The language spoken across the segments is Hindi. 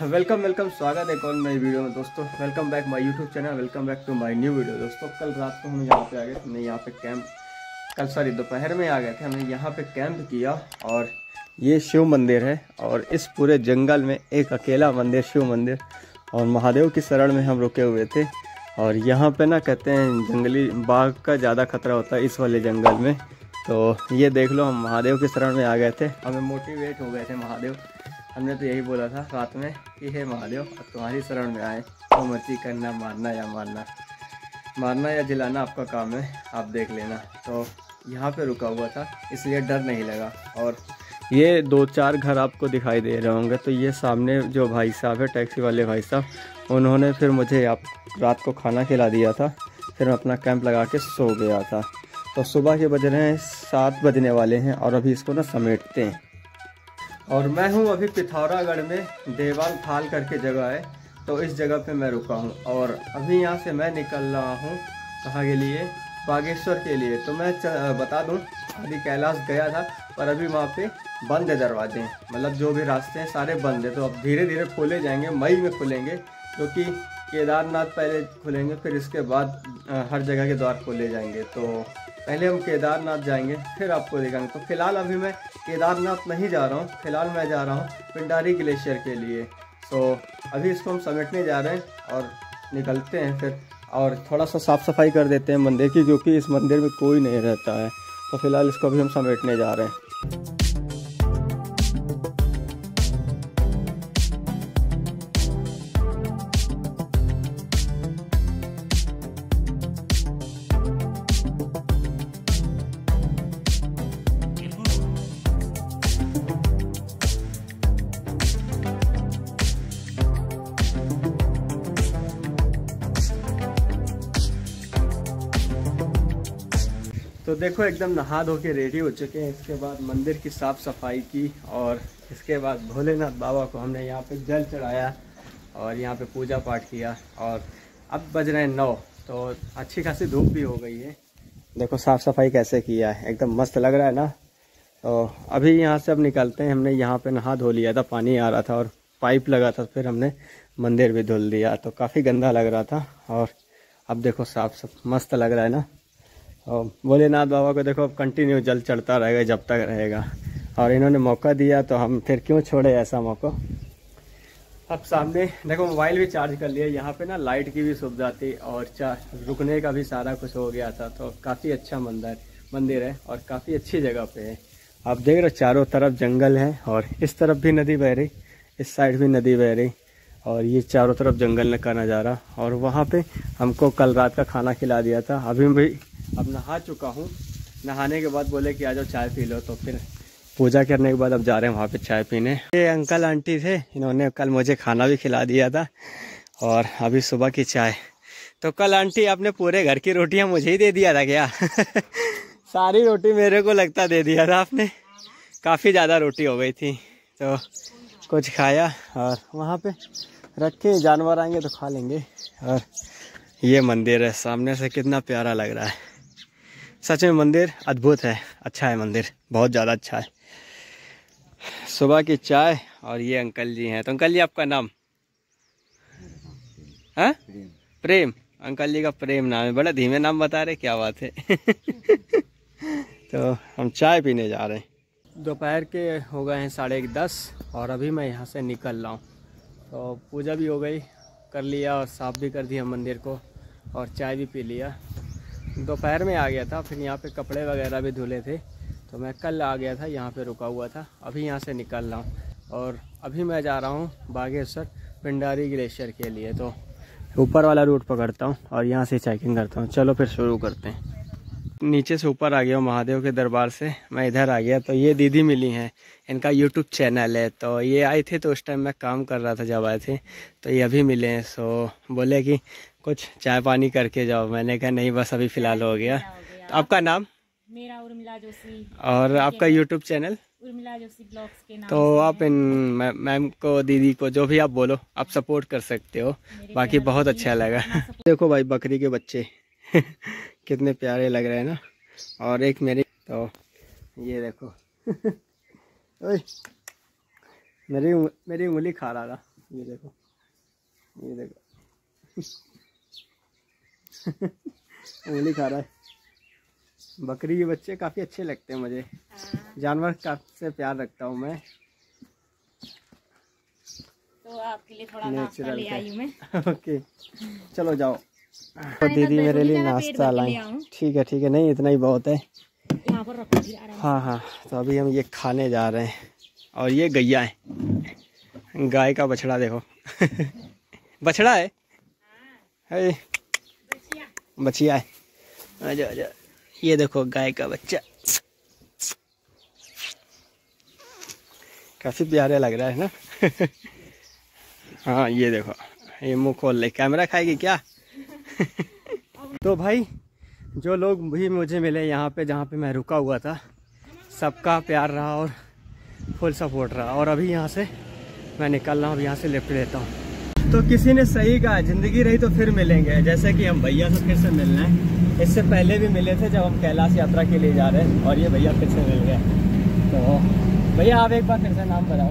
वेलकम स्वागत है एक और नई वीडियो में दोस्तों। Welcome back my YouTube channel, welcome back to my new video दोस्तों। कल रात को हम यहाँ पे आ गए, हमने यहाँ पे कैंप दोपहर में आ गए थे। हमने यहाँ पे कैंप किया और ये शिव मंदिर है और इस पूरे जंगल में एक अकेला मंदिर शिव मंदिर और महादेव की शरण में हम रुके हुए थे। और यहाँ पर ना कहते हैं जंगली बाघ का ज़्यादा खतरा होता है इस वाले जंगल में, तो ये देख लो हम महादेव की शरण में आ गए थे। हमें मोटिवेट हो गए थे महादेव, हमने तो यही बोला था रात में कि हे महादेव अब तुम्हारी शरण में आए, तो मर्जी करना, मारना या जिलाना आपका काम है, आप देख लेना। तो यहाँ पे रुका हुआ था इसलिए डर नहीं लगा। और ये दो चार घर आपको दिखाई दे रहे होंगे, तो ये सामने जो भाई साहब है टैक्सी वाले भाई साहब, उन्होंने फिर मुझे रात को खाना खिला दिया था, फिर मैं अपना कैंप लगा के सो गया था। तो सुबह के बज रहे हैं 7 बजने वाले हैं और अभी इसको ना समेटते हैं। और मैं हूं अभी पिथौरागढ़ में, देवान थाल करके जगह है, तो इस जगह पे मैं रुका हूं। और अभी यहां से मैं निकल रहा हूं कहाँ के लिए, बागेश्वर के लिए। तो मैं बता दूं अभी कैलाश गया था पर अभी वहां पे बंद है दरवाजे, मतलब जो भी रास्ते हैं सारे बंद है। तो अब धीरे धीरे खोले जाएंगे, मई में खुलेंगे, क्योंकि केदारनाथ पहले खुलेंगे फिर इसके बाद हर जगह के द्वार खोले जाएंगे। तो पहले हम केदारनाथ जाएंगे फिर आपको दिखाएंगे। तो फिलहाल अभी मैं केदारनाथ नहीं जा रहा हूँ, फिलहाल मैं जा रहा हूँ पिंडारी ग्लेशियर के लिए। तो अभी इसको हम समेटने जा रहे हैं और निकलते हैं फिर, और थोड़ा सा साफ़ सफाई कर देते हैं मंदिर की, क्योंकि इस मंदिर में कोई नहीं रहता है। तो फिलहाल इसको अभी हम समेटने जा रहे हैं। तो देखो एकदम नहा धो के रेडी हो चुके हैं। इसके बाद मंदिर की साफ़ सफाई की और इसके बाद भोलेनाथ बाबा को हमने यहाँ पे जल चढ़ाया और यहाँ पे पूजा पाठ किया। और अब बज रहे हैं 9, तो अच्छी खासी धूप भी हो गई है। देखो साफ़ सफाई कैसे किया है, एकदम मस्त लग रहा है ना। तो अभी यहाँ से अब निकलते हैं। हमने यहाँ पर नहा धो लिया था, पानी आ रहा था और पाइप लगा था, फिर हमने मंदिर भी धुल दिया। तो काफ़ी गंदा लग रहा था और अब देखो साफ मस्त लग रहा है ना। और भोलेनाथ बाबा को देखो अब कंटिन्यू जल चढ़ता रहेगा जब तक रहेगा, और इन्होंने मौका दिया तो हम फिर क्यों छोड़े ऐसा मौका। अब सामने देखो मोबाइल भी चार्ज कर लिया, यहाँ पे ना लाइट की भी सुविधा थी और रुकने का भी सारा कुछ हो गया था। तो काफ़ी अच्छा मंदिर है और काफ़ी अच्छी जगह पे है। आप देख रहे हो चारों तरफ जंगल है और इस तरफ भी नदी बह रही, इस साइड भी नदी बह रही, और ये चारों तरफ जंगल का नज़ारा। और वहाँ पे हमको कल रात का खाना खिला दिया था। अभी भी अब नहा चुका हूँ, नहाने के बाद बोले कि आ जाओ चाय पी लो, तो फिर पूजा करने के बाद अब जा रहे हैं वहाँ पे चाय पीने। ये अंकल आंटी थे, इन्होंने कल मुझे खाना भी खिला दिया था और अभी सुबह की चाय। तो कल आंटी आपने पूरे घर की रोटियाँ मुझे ही दे दिया था क्या? सारी रोटी मेरे को लगता दे दिया था आपने, काफ़ी ज़्यादा रोटी हो गई थी। तो कुछ खाया और वहाँ पर रखे, जानवर आएंगे तो खा लेंगे। और ये मंदिर है सामने से, कितना प्यारा लग रहा है सच में। मंदिर अद्भुत है, अच्छा है मंदिर, बहुत ज़्यादा अच्छा है। सुबह की चाय और ये अंकल जी हैं। तो अंकल जी आपका नाम है? प्रेम। अंकल जी का प्रेम नाम है, बड़ा धीमे नाम बता रहे, क्या बात है। तो हम चाय पीने जा रहे हैं। दोपहर के हो गए हैं 10:30 और अभी मैं यहाँ से निकल रहा हूँ। तो पूजा भी हो गई, कर लिया और साफ़ भी कर दिया मंदिर को और चाय भी पी लिया। दोपहर में आ गया था, फिर यहाँ पे कपड़े वगैरह भी धुले थे। तो मैं कल आ गया था, यहाँ पे रुका हुआ था, अभी यहाँ से निकल रहा हूँ। और अभी मैं जा रहा हूँ बागेश्वर पिंडारी ग्लेशियर के लिए। तो ऊपर वाला रूट पकड़ता हूँ और यहाँ से चेकिंग करता हूँ। चलो फिर शुरू करते हैं। नीचे से ऊपर आ गया हूँ, महादेव के दरबार से मैं इधर आ गया। तो ये दीदी मिली हैं, इनका यूट्यूब चैनल है। तो ये आए थे, तो उस टाइम मैं काम कर रहा था जब आए थे, तो ये अभी मिले हैं। सो बोले कि कुछ चाय पानी करके जाओ, मैंने कहा नहीं बस अभी फ़िलहाल हो गया। तो आपका नाम? मेरा उर्मिला जोशी। और आपका YouTube channel? Urmila Joshi blogs के नाम। तो आप इन मैम को, दीदी को, जो भी आप बोलो आप सपोर्ट कर सकते हो। बाकी बहुत अच्छा लगा। देखो भाई बकरी के बच्चे कितने प्यारे लग रहे हैं ना। और एक मेरी, तो ये देखो मेरी उंगली खा रहा था। ये देखो, ये देखो उंगली खा रहा है। बकरी के बच्चे काफ़ी अच्छे लगते हैं मुझे, जानवर से प्यार रखता हूँ मैं। तो आपके लिए थोड़ा नाश्ता ले आई मैं। ओके चलो जाओ। तो दीदी मेरे लिए नाश्ता लाए। ठीक है ठीक है, नहीं इतना ही बहुत है। हाँ हाँ, तो अभी हम ये खाने जा रहे हैं। और ये गैया है, गाय का बछड़ा देखो बछड़ा है, बछिया है। आजा आजा, ये देखो गाय का बच्चा, काफ़ी प्यारा लग रहा है ना हाँ ये देखो, ये मुँह खोल ले, कैमरा खाएगी क्या तो भाई जो लोग भी मुझे मिले यहाँ पे, जहाँ पे मैं रुका हुआ था, सबका प्यार रहा और फुल सपोर्ट रहा। और अभी यहाँ से मैं निकल रहा हूँ, अब यहाँ से लिफ्ट लेता हूँ। तो किसी ने सही कहा, ज़िंदगी रही तो फिर मिलेंगे। जैसे कि हम भैया से फिर से मिलना है, इससे पहले भी मिले थे जब हम कैलाश यात्रा के लिए जा रहे हैं, और ये भैया फिर से मिल गए। तो भैया आप एक बार फिर से नाम बताओ।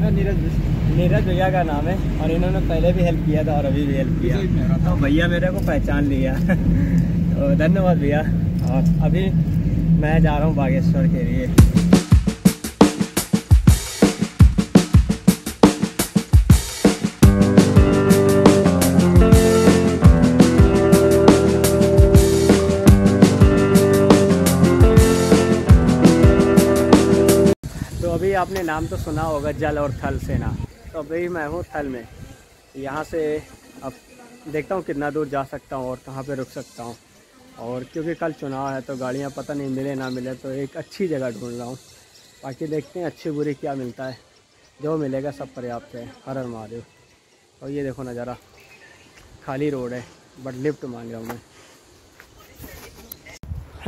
मैं नीरज, नीरज भैया का नाम है, और इन्होंने पहले भी हेल्प किया था और अभी भी हेल्प किया। तो भैया मेरे को पहचान लिया तो धन्यवाद भैया। और अभी मैं जा रहा हूँ बागेश्वर के लिए। अभी आपने नाम तो सुना होगा जल और थल सेना, तो अभी मैं हूँ थल में। यहाँ से अब देखता हूँ कितना दूर जा सकता हूँ और कहाँ पे रुक सकता हूँ। और क्योंकि कल चुनाव है तो गाड़ियाँ पता नहीं मिले ना मिले, तो एक अच्छी जगह ढूंढ रहा हूँ। बाकी देखते हैं अच्छी बुरी क्या मिलता है, जो मिलेगा सब पर्याप्त है। हर हर महादेव। और ये देखो नज़ारा, खाली रोड है बट लिफ्ट मांग रहा हूँ मैं।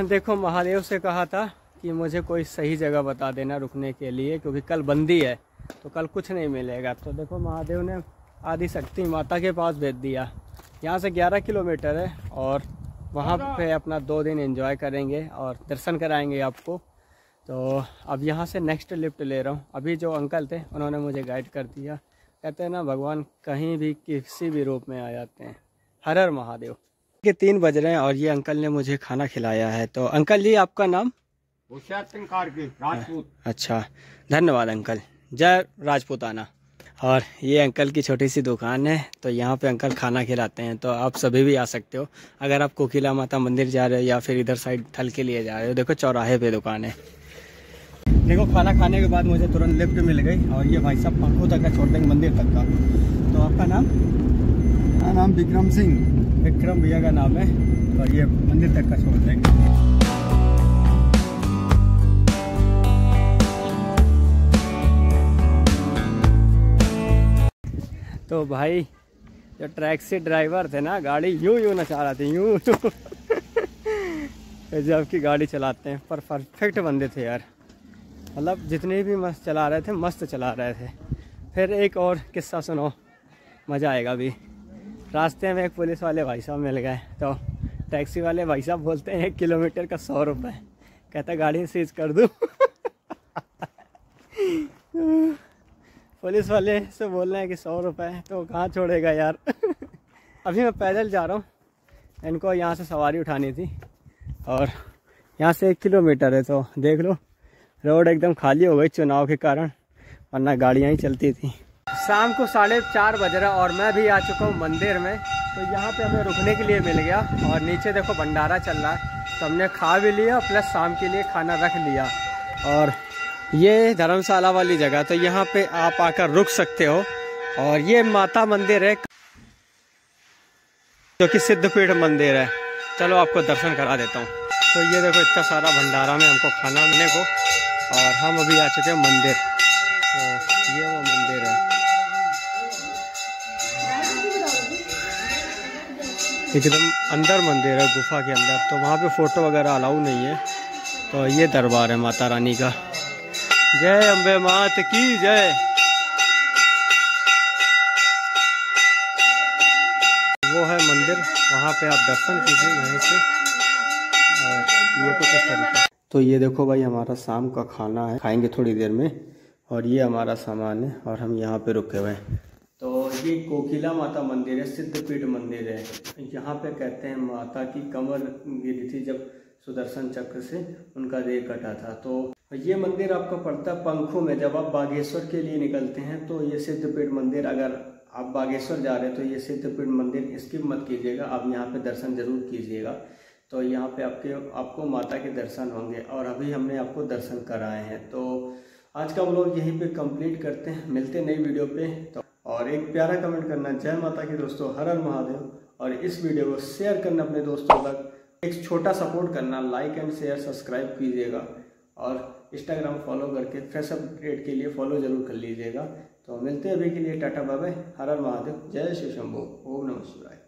देखो महादेव से कहा था कि मुझे कोई सही जगह बता देना रुकने के लिए, क्योंकि कल बंदी है तो कल कुछ नहीं मिलेगा। तो देखो महादेव ने आदि शक्ति माता के पास भेज दिया। यहाँ से 11 किलोमीटर है और वहाँ पे अपना 2 दिन एंजॉय करेंगे और दर्शन कराएंगे आपको। तो अब यहाँ से नेक्स्ट लिफ्ट ले रहा हूँ। अभी जो अंकल थे उन्होंने मुझे गाइड कर दिया। कहते हैं ना भगवान कहीं भी किसी भी रूप में आ जाते हैं। हर हर महादेव। के 3 बज रहे हैं और ये अंकल ने मुझे खाना खिलाया है। तो अंकल जी आपका नाम? सिंह राजपूत। अच्छा धन्यवाद अंकल, जय राजपूताना। और ये अंकल की छोटी सी दुकान है, तो यहाँ पे अंकल खाना खिलाते हैं। तो आप सभी भी आ सकते हो अगर आप कोकिला माता मंदिर जा रहे हो या फिर इधर साइड थल के लिए जा रहे हो। देखो चौराहे पे दुकान है। देखो खाना खाने के बाद मुझे तुरंत लिफ्ट मिल गई। और ये भाई साहब पंखों तक का छोड़ देंगे मंदिर तक का। तो आपका नाम? मेरा नाम विक्रम सिंह। विक्रम भैया का नाम है। और ये मंदिर तक का छोड़ देंगे। तो भाई जो टैक्सी ड्राइवर थे ना, गाड़ी यूँ यूँ नचा रहे थे, यूँ जबकि गाड़ी चलाते हैं, पर परफेक्ट बंदे थे यार। मतलब जितने भी मस्त चला रहे थे, मस्त चला रहे थे। फिर एक और किस्सा सुनो, मज़ा आएगा भी। रास्ते में एक पुलिस वाले भाई साहब मिल गए। तो टैक्सी वाले भाई साहब बोलते हैं 1 किलोमीटर का 100 रुपये, कहता गाड़ी सीज कर दूँ पुलिस वाले से बोल रहे हैं कि 100 रुपये तो कहाँ छोड़ेगा यार अभी मैं पैदल जा रहा हूँ। इनको यहाँ से सवारी उठानी थी और यहाँ से 1 किलोमीटर है। तो देख लो रोड एकदम खाली हो गई चुनाव के कारण, वरना गाड़ियाँ ही चलती थी। शाम को 4:30 बज रहा और मैं भी आ चुका हूँ मंदिर में। तो यहाँ पे हमें रुकने के लिए मिल गया। और नीचे देखो भंडारा चल रहा है, तो हमने खा भी लिया प्लस शाम के लिए खाना रख लिया। और ये धर्मशाला वाली जगह, तो यहाँ पे आप आकर रुक सकते हो। और ये माता मंदिर है जो कि सिद्धपीठ मंदिर है। चलो आपको दर्शन करा देता हूँ। तो ये देखो इतना सारा भंडारा में हमको खाना मिलने को, और हम अभी आ चुके हैं मंदिर। तो ये वो मंदिर है, एकदम अंदर मंदिर है, गुफा के अंदर। तो वहाँ पे फोटो वगैरह अलाउ नहीं है। तो ये दरबार है माता रानी का। जय अम्बे मात की जय। वो है मंदिर, वहाँ पे आप दर्शन कीजिए यहीं से। और ये कुछ इस तरीके। तो ये देखो भाई हमारा शाम का खाना है, खाएंगे थोड़ी देर में। और ये हमारा सामान है और हम यहाँ पे रुके हुए हैं। तो ये कोकिला माता मंदिर है, सिद्धपीठ मंदिर है। यहाँ पे कहते हैं माता की कमर गिरी थी जब सुदर्शन चक्र से उनका देह कटा था। तो ये मंदिर आपका पड़ता पंखों में। जब आप बागेश्वर के लिए निकलते हैं तो ये सिद्धपीठ मंदिर, अगर आप बागेश्वर जा रहे हैं तो ये सिद्धपीठ मंदिर स्किप मत कीजिएगा, आप यहाँ पे दर्शन जरूर कीजिएगा। तो यहाँ पे आपको माता के दर्शन होंगे और अभी हमने आपको दर्शन कराए हैं। तो आज का व्लॉग यहीं पे कंप्लीट करते हैं, मिलते हैं नई वीडियो पे। तो और एक प्यारा कमेंट करना जय माता की दोस्तों, हर हर महादेव। और इस वीडियो को शेयर करना अपने दोस्तों तक, एक छोटा सपोर्ट करना, लाइक एंड शेयर सब्सक्राइब कीजिएगा और इंस्टाग्राम फॉलो करके फ्रेश अपडेट के लिए फॉलो जरूर कर लीजिएगा। तो मिलते हैं अभी के लिए, टाटा बाय बाय, हर हर महादेव, जय शिव शंभो, ओम नमः शिवाय।